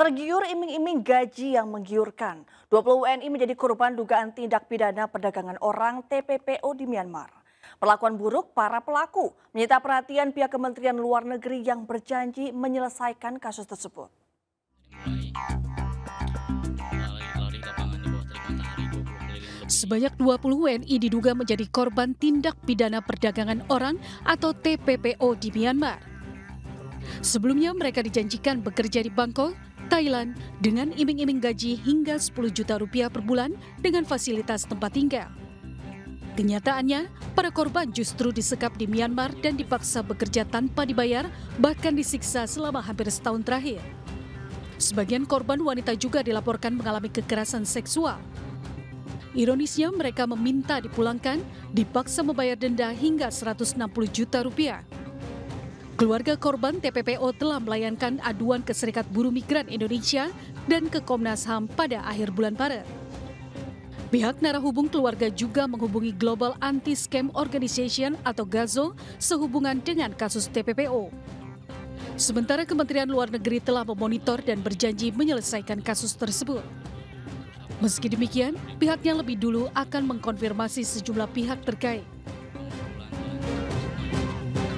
Tergiur iming-iming gaji yang menggiurkan. 20 WNI menjadi korban dugaan tindak pidana perdagangan orang TPPO di Myanmar. Perlakuan buruk para pelaku menyita perhatian pihak Kementerian Luar Negeri yang berjanji menyelesaikan kasus tersebut. Sebanyak 20 WNI diduga menjadi korban tindak pidana perdagangan orang atau TPPO di Myanmar. Sebelumnya mereka dijanjikan bekerja di Bangkok, Thailand dengan iming-iming gaji hingga 10 juta rupiah per bulan dengan fasilitas tempat tinggal. Kenyataannya, para korban justru disekap di Myanmar dan dipaksa bekerja tanpa dibayar, bahkan disiksa selama hampir setahun terakhir. Sebagian korban wanita juga dilaporkan mengalami kekerasan seksual. Ironisnya, mereka meminta dipulangkan, dipaksa membayar denda hingga 160 juta rupiah. Keluarga korban TPPO telah melayangkan aduan ke Serikat Buruh Migran Indonesia dan ke Komnas HAM pada akhir bulan Maret. Pihak narahubung keluarga juga menghubungi Global Anti-Scam Organization atau GAZO sehubungan dengan kasus TPPO. Sementara Kementerian Luar Negeri telah memonitor dan berjanji menyelesaikan kasus tersebut. Meski demikian, pihaknya lebih dulu akan mengkonfirmasi sejumlah pihak terkait.